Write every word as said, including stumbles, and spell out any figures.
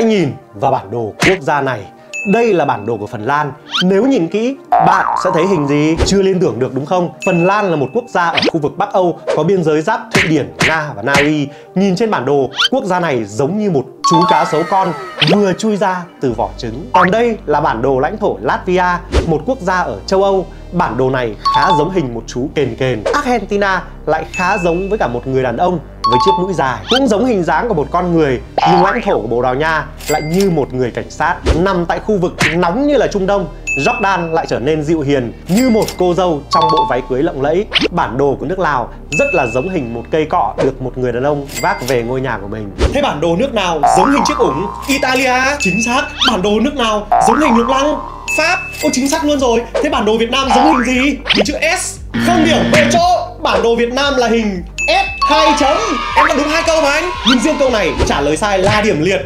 Hãy nhìn vào bản đồ quốc gia này. Đây là bản đồ của Phần Lan. Nếu nhìn kỹ, bạn sẽ thấy hình gì? Chưa liên tưởng được đúng không? Phần Lan là một quốc gia ở khu vực Bắc Âu, có biên giới giáp Thụy Điển, Nga và Na Uy. Nhìn trên bản đồ, quốc gia này giống như một chú cá sấu con vừa chui ra từ vỏ trứng. Còn đây là bản đồ lãnh thổ Latvia, một quốc gia ở châu Âu. Bản đồ này khá giống hình một chú kền kền. Argentina lại khá giống với cả một người đàn ông với chiếc mũi dài, cũng giống hình dáng của một con người. Nhưng lãnh thổ của Bồ Đào Nha lại như một người cảnh sát. Nằm tại khu vực nóng như là Trung Đông, Jordan lại trở nên dịu hiền như một cô dâu trong bộ váy cưới lộng lẫy. Bản đồ của nước Lào rất là giống hình một cây cọ được một người đàn ông vác về ngôi nhà của mình. Thế bản đồ nước nào giống hình chiếc ủng? Italia, chính xác. Bản đồ nước nào giống hình lục lăng? Pháp. Ô, chính xác luôn rồi. Thế bản đồ Việt Nam giống hình gì? Hình chữ S. Không điểm về chỗ. Bản đồ Việt Nam là hình S hai chấm. Em đã đúng hai câu mà anh. Nhưng riêng câu này trả lời sai là điểm liệt.